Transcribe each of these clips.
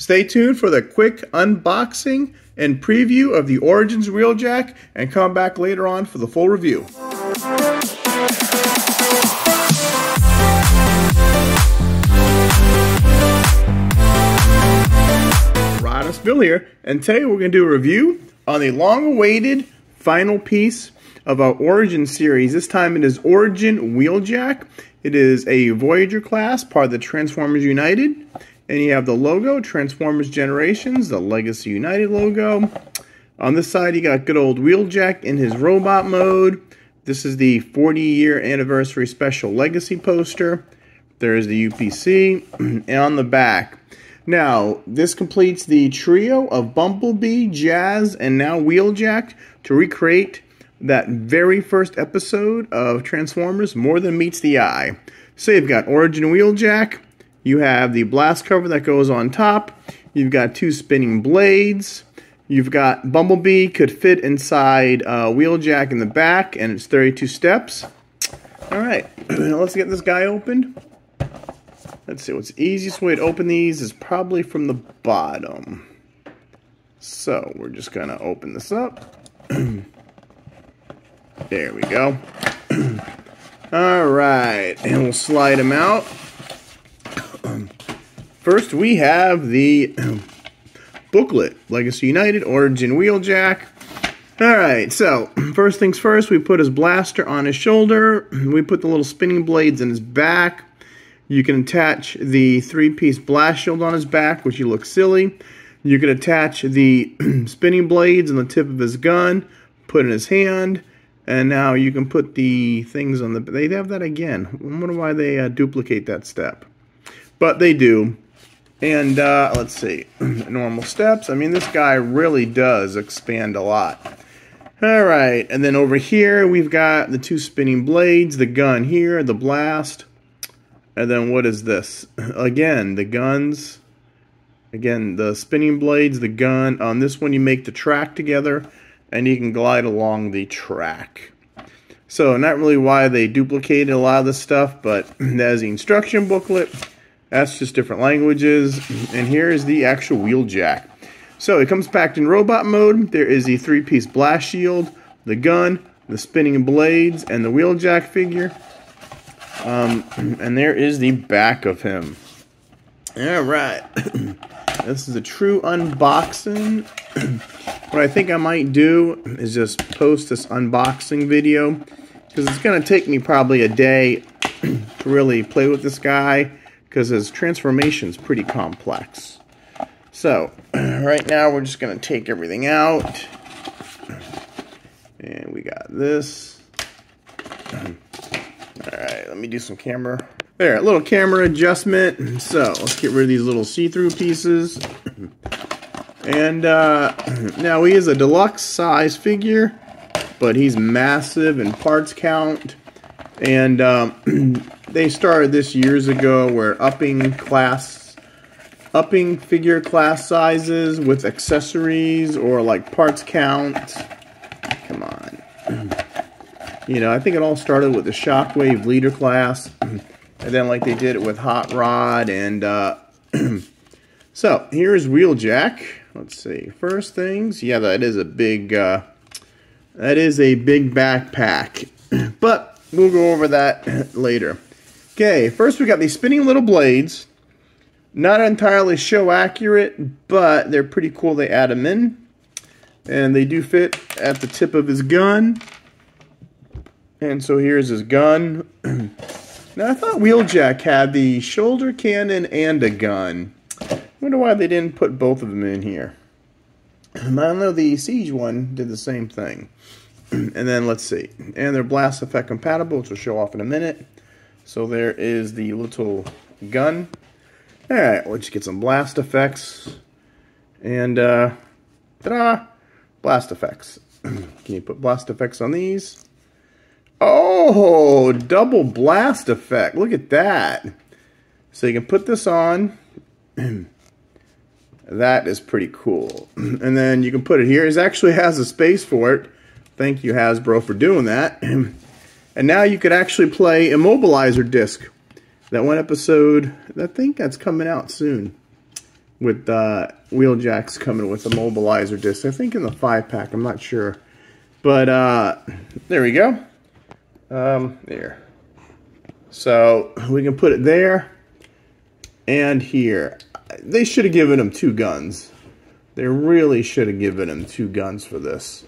Stay tuned for the quick unboxing and preview of the Origins Wheeljack, and come back later on for the full review. Rodimusbill here, and today we're going to do a review on the long-awaited final piece of our Origin series. This time it is Origin Wheeljack. It is a Voyager class, part of the Transformers United. And you have the logo, Transformers Generations, the Legacy United logo. On this side, you got good old Wheeljack in his robot mode. This is the 40-year anniversary special Legacy poster. There's the UPC, and on the back. Now, this completes the trio of Bumblebee, Jazz, and now Wheeljack to recreate that very first episode of Transformers: More Than Meets the Eye. So you've got Origin Wheeljack. You have the blast cover that goes on top. You've got two spinning blades. You've got Bumblebee could fit inside Wheeljack in the back, and it's 32 steps. All right, let's get this guy opened. Let's see, what's the easiest way to open these is probably from the bottom. So we're just gonna open this up. There we go. All right, and we'll slide him out. First, we have the booklet, Legacy United, Origin Wheeljack. All right, so first things first, we put his blaster on his shoulder. We put the little spinning blades in his back. You can attach the three-piece blast shield on his back, which you look silly. You can attach the spinning blades on the tip of his gun, put in his hand, and now you can put the things on the... They have that again. I wonder why they duplicate that step. But they do. And let's see, normal steps. I mean, this guy really does expand a lot. All right, and then over here, we've got the two spinning blades, the gun here, the blast. And then what is this? Again, the guns. Again, the spinning blades, the gun. On this one, you make the track together, and you can glide along the track. So not really why they duplicated a lot of this stuff, but there's the instruction booklet. That's just different languages. And here is the actual Wheeljack. So it comes packed in robot mode. There is the three-piece blast shield, the gun, the spinning blades, and the Wheeljack figure. And there is the back of him. All right. This is a true unboxing. What I think I might do is just post this unboxing video, because it's going to take me probably a day to really play with this guy, because his transformation's pretty complex. So, right now we're just gonna take everything out. And we got this. Alright, let me do some camera. There, a little camera adjustment. So, let's get rid of these little see-through pieces. And, now he is a deluxe size figure, but he's massive in parts count. And, they started this years ago, where upping figure class sizes with accessories or like parts count. Come on. You know, I think it all started with the Shockwave leader class, and then like they did it with Hot Rod, and so here's Wheeljack. Let's see, first things, yeah, that is a big backpack, but we'll go over that later. Okay, first we got these spinning little blades. Not entirely show accurate, but they're pretty cool. They add them in, and they do fit at the tip of his gun. And so here's his gun. Now I thought Wheeljack had the shoulder cannon and a gun. I wonder why they didn't put both of them in here. I don't know, the Siege one did the same thing. And then let's see. And they're blast effect compatible, which we'll show off in a minute. So there is the little gun. All right, we'll just get some blast effects. And, ta-da! Blast effects. Can you put blast effects on these? Oh, double blast effect. Look at that. So you can put this on. That is pretty cool. And then you can put it here. It actually has a space for it. Thank you, Hasbro, for doing that. And now you could actually play Immobilizer Disc. That one episode, I think that's coming out soon. with Wheeljack's coming with the Immobilizer Disc. I think in the 5-pack. I'm not sure. But there we go. There. So we can put it there and here. They should have given him 2 guns. They really should have given him 2 guns for this.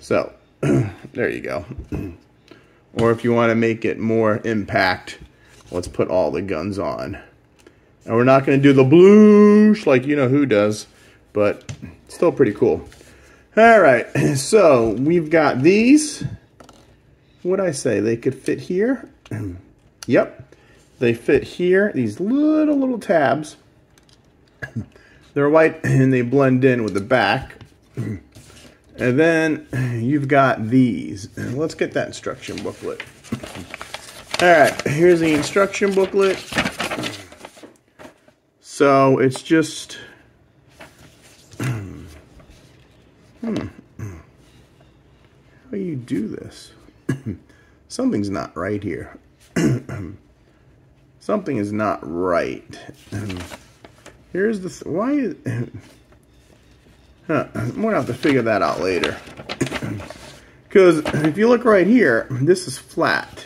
So there you go. Or if you want to make it more impact, let's put all the guns on. And we're not going to do the bloosh like you know who does, but still pretty cool. All right, so we've got these. What'd I say? They could fit here. Yep, they fit here. These little tabs. They're white and they blend in with the back. And then you've got these. Let's get that instruction booklet. All right, here's the instruction booklet. So it's just, how do you do this? Something's not right here. Something is not right. Here's the, why is, I'm going to have to figure that out later. Because if you look right here, this is flat.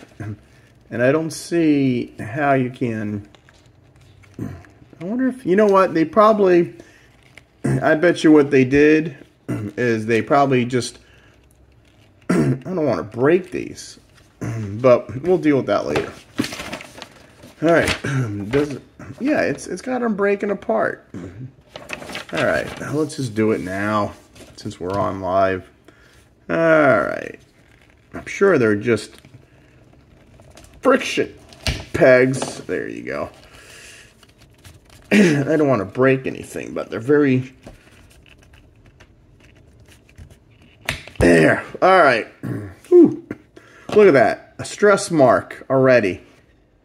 And I don't see how you can... I wonder if... You know what? They probably... I bet you what they did is they probably just... I don't want to break these. But we'll deal with that later. Alright. Does it, yeah, it's got them breaking apart. All right, let's just do it now since we're on live. All right, I'm sure they're just friction pegs. There you go. I don't want to break anything, but they're very... There, all right. Whew. Look at that, a stress mark already.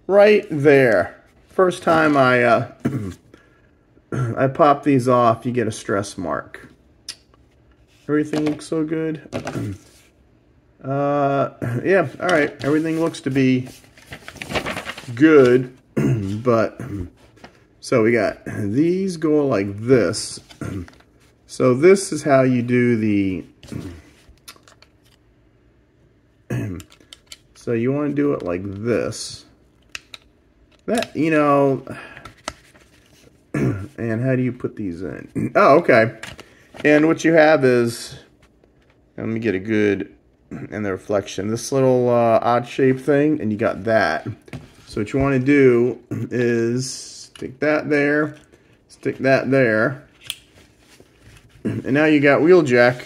Right there. First time I pop these off, you get a stress mark. Everything looks so good. Yeah, all right. Everything looks to be good, but so we got these go like this. So this is how you do the... So you want to do it like this. That, you know... And how do you put these in? Oh, okay. And what you have is, let me get a good, in the reflection, this little odd-shaped thing, and you got that. So what you want to do is stick that there, and now you got Wheeljack.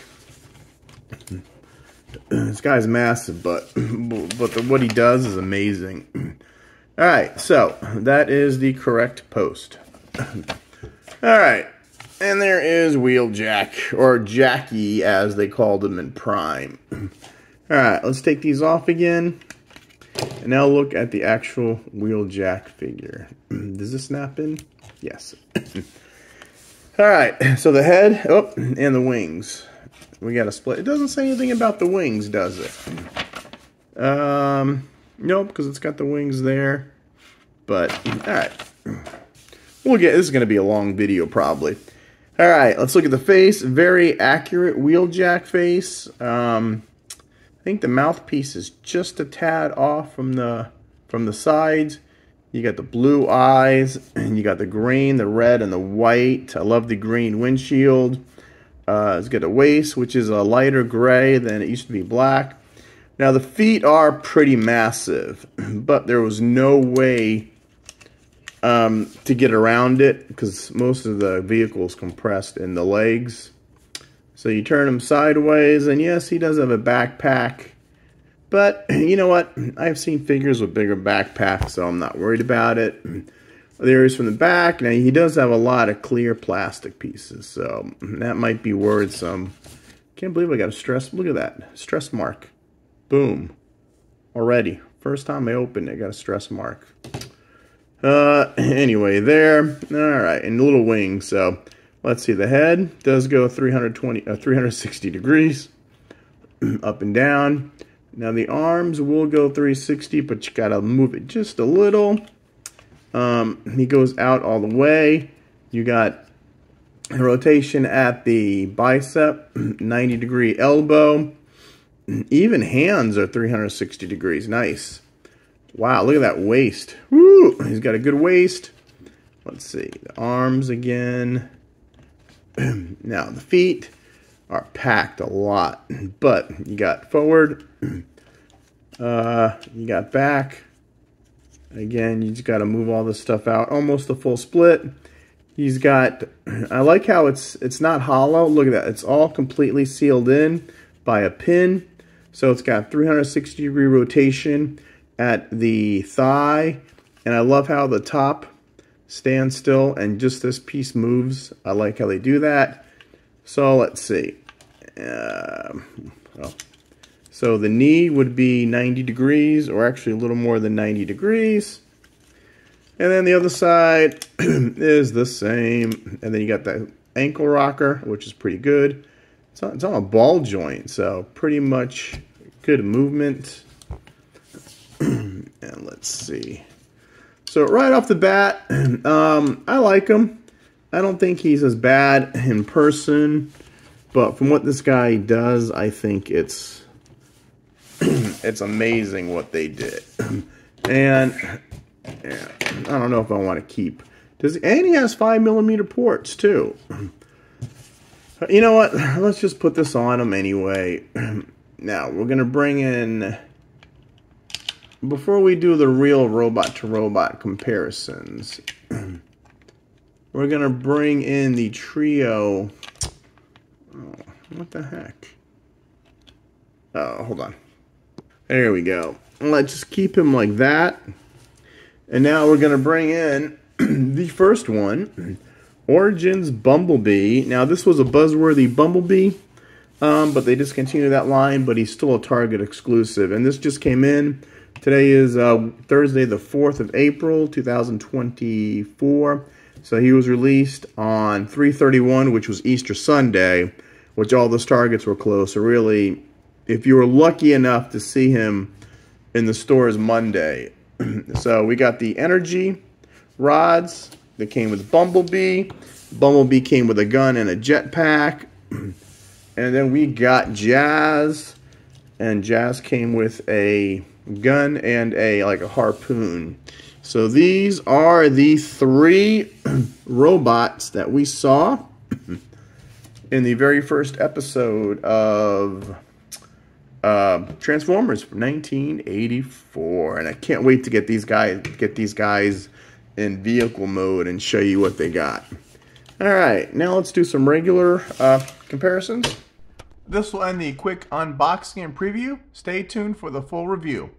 This guy's massive, but what he does is amazing. All right, so that is the correct post. Alright, and there is Wheeljack, or Jackie as they called him in Prime. Alright, let's take these off again, and now look at the actual Wheeljack figure. Does this snap in? Yes. Alright, so the head, oh, and the wings. We got a split. It doesn't say anything about the wings, does it? Nope, because it's got the wings there, but, alright. We'll get, this is going to be a long video probably. All right, let's look at the face. Very accurate Wheeljack face. I think the mouthpiece is just a tad off from the sides. You got the blue eyes, and you got the green, the red, and the white. I love the green windshield. It's got a waist, which is a lighter gray than it used to be black. Now the feet are pretty massive, but there was no way to get around it, because most of the vehicle's compressed in the legs. So you turn him sideways, and yes, he does have a backpack. But, you know what? I've seen figures with bigger backpacks, so I'm not worried about it. There is from the back. Now, he does have a lot of clear plastic pieces, so that might be worrisome. Can't believe I got a stress. Look at that. Stress mark. Boom. Already. First time I opened it, I got a stress mark. Anyway, there. All right, and little wings. So let's see. The head does go 360 degrees up and down. Now the arms will go 360, but you gotta move it just a little. He goes out all the way. You got rotation at the bicep, 90 degree elbow. Even hands are 360 degrees. Nice. Wow, look at that waist. Woo! He's got a good waist. Let's see. The arms again. Now, the feet are packed a lot. But you got forward. You got back. Again, you just got to move all this stuff out. Almost the full split. He's got... I like how it's not hollow. Look at that. It's all completely sealed in by a pin. So it's got 360 degree rotation at the thigh, and I love how the top stands still and just this piece moves. I like how they do that. So let's see. So the knee would be 90 degrees, or actually a little more than 90 degrees. And then the other side is the same. And then you got that ankle rocker, which is pretty good. It's on a ball joint, so pretty much good movement. And let's see. So right off the bat, I like him. I don't think he's as bad in person, but from what this guy does, I think it's it's amazing what they did. And yeah, I don't know if I want to keep. And he has 5mm ports too. You know what? Let's just put this on him anyway. Now we're gonna bring in. Before we do the real robot-to-robot comparisons, we're going to bring in the trio. Oh, what the heck? Oh, hold on. There we go. Let's just keep him like that. And now we're going to bring in the first one, Origins Bumblebee. Now, this was a Buzzworthy Bumblebee, but they discontinued that line, but he's still a Target exclusive. And this just came in. Today is Thursday, the 4th of April, 2024. So he was released on 3/31, which was Easter Sunday, which all those Targets were closed. So really, if you were lucky enough to see him in the stores Monday. So we got the energy rods that came with Bumblebee. Bumblebee came with a gun and a jetpack. And then we got Jazz. And Jazz came with a gun and a harpoon. So these are the three robots that we saw in the very first episode of Transformers from 1984, and I can't wait to get these guys in vehicle mode and show you what they got. All right, now let's do some regular comparisons. This will end the quick unboxing and preview. Stay tuned for the full review.